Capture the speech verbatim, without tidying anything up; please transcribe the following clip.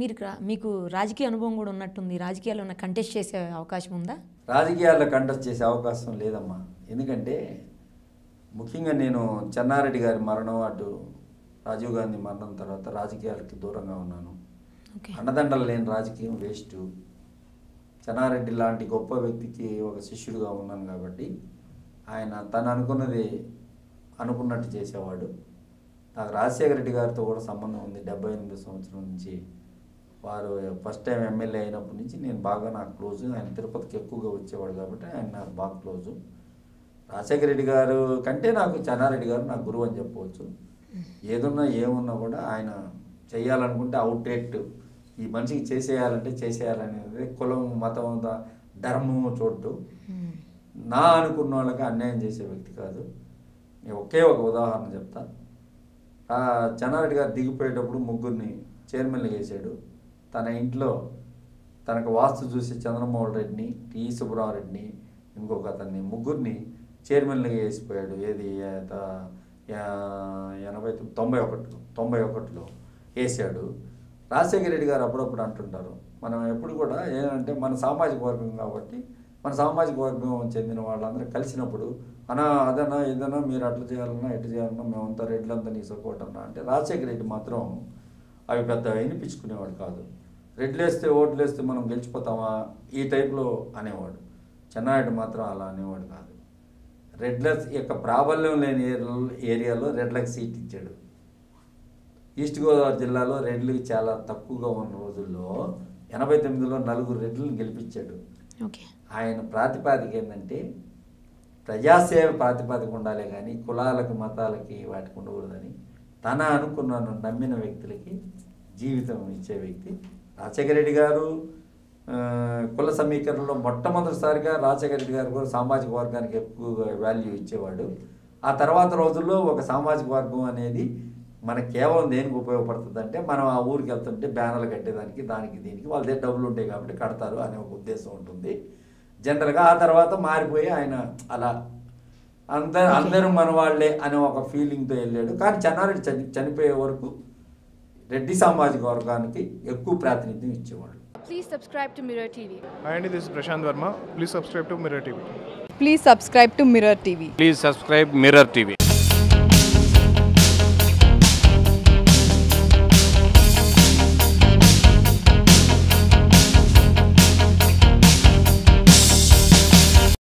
మీరు మీకు రాజకీయ అనుభవం కూడా ఉన్నట్టుంది రాజకీయాల్లో ఉన్న కంటెస్ట్ చేసే అవకాశం ఉందా రాజకీయాల్లో కంటెస్ట్ చేసే అవకాశం లేదమ్మా ఎందుకంటే ముఖ్యంగా నేను చెన్నారెడ్డి గారి మరణం అటు రాజీవ్ గాంధీ మరణం తర్వాత రాజకీయాలకు దూరంగా ఉన్నాను ఓకే అన్నదండలు లేని రాజకీయం వేస్ట్ చెన్నారెడ్డి లాంటి గొప్ప వ్యక్తికి ఒక శిష్యుడిగా ఉన్నాను కాబట్టి ఆయన తన అనుకున్నది అనుకున్నట్టు చేసేవాడు నాకు రాజశేఖర రెడ్డి గారితో కూడా సంబంధం ఉంది డెబ్బై ఎనిమిది సంవత్సరం నుంచి వారు ఫస్ట్ టైం ఎమ్మెల్యే అయినప్పటి నుంచి నేను బాగా నాకు క్లోజ్ ఆయన తిరుపతికి ఎక్కువగా వచ్చేవాడు కాబట్టి ఆయన నాకు బాగా క్లోజు రాజశేఖర రెడ్డి గారు కంటే నాకు చెన్నారెడ్డి గారు నాకు గురువు అని చెప్పవచ్చు ఏదున్నా ఏమున్నా కూడా ఆయన చేయాలనుకుంటే అవుట్ రేట్ ఈ మనిషికి చేసేయాలంటే చేసేయాలనేది కులం మతం ధర్మం చోటు నా అనుకున్న వాళ్ళకి అన్యాయం చేసే వ్యక్తి కాదు నేను ఒకే ఒక ఉదాహరణ చెప్తా చెన్నారెడ్డి గారు దిగిపోయేటప్పుడు ముగ్గురిని చైర్మన్లు వేసాడు తన ఇంట్లో తనకు వాస్తు చూసి చంద్రమోహన్ రెడ్డిని టీ సుబ్రహ్మారెడ్డిని ఇంకొక అతన్ని ముగ్గురిని చైర్మన్లుగా వేసిపోయాడు ఏది ఎనభై తొంభై ఒకటిలో తొంభై ఒకటిలో వేసాడు రాజశేఖర రెడ్డి గారు అప్పుడప్పుడు అంటుంటారు మనం ఎప్పుడు కూడా ఏంటంటే మన సామాజిక వర్గం కాబట్టి మన సామాజిక వర్గం చెందిన వాళ్ళందరూ కలిసినప్పుడు అనా అదనా ఏదన్నా మీరు అట్లా చేయాలన్నా ఎట్లా చేయాలన్నా మేమంతా రెడ్లంతా నీ సపోర్ట్ అన్నా అంటే రాజశేఖర రెడ్డి మాత్రం అవి పెద్ద వినిపించుకునేవాడు కాదు రెడ్లు వేస్తే ఓట్లు వేస్తే మనం గెలిచిపోతామా ఈ టైప్లో అనేవాడు చెన్నారెడ్డి మాత్రం అలా అనేవాడు కాదు రెడ్లస్ యొక్క ప్రాబల్యం లేని ఏరియాలో రెడ్లకు సీట్ ఇచ్చాడు ఈస్ట్ గోదావరి జిల్లాలో రెడ్లు చాలా తక్కువగా ఉన్న రోజుల్లో ఎనభై తొమ్మిదిలో నలుగురు రెడ్లను గెలిపించాడు ఆయన ప్రాతిపాదిక ఏంటంటే ప్రజాసేవ ప్రాతిపాదిక ఉండాలి కానీ కులాలకు మతాలకి వాటికి ఉండకూడదని తన అనుకున్నాను నమ్మిన వ్యక్తులకి జీవితం ఇచ్చే వ్యక్తి రాజశేఖర రెడ్డి గారు కుల సమీకరణలో మొట్టమొదటిసారిగా రాజశేఖర రెడ్డి గారు కూడా సామాజిక వర్గానికి ఎక్కువ వాల్యూ ఇచ్చేవాడు ఆ తర్వాత రోజుల్లో ఒక సామాజిక వర్గం అనేది మనకు కేవలం దేనికి ఉపయోగపడుతుంది అంటే మనం ఆ ఊరికి వెళ్తుంటే బ్యానర్లు కట్టేదానికి దానికి దీనికి వాళ్ళ దగ్గర డబ్బులు ఉంటాయి కాబట్టి కడతారు అనే ఒక ఉద్దేశం ఉంటుంది జనరల్గా ఆ తర్వాత మారిపోయి ఆయన అలా అందరు అందరూ మన వాళ్ళే అనే ఒక ఫీలింగ్తో వెళ్ళాడు కానీ చెన్నారెడ్డి చని చనిపోయే వరకు రెడ్డి సామాజిక వర్గానికి ఎక్కువ ప్రాతినిధ్యం ఇచ్చేవాడు Please subscribe to Mirror T V. Hi, Andy, this is Prashant Verma. Please subscribe to Mirror T V. Please subscribe to Mirror T V. Please subscribe Mirror T V.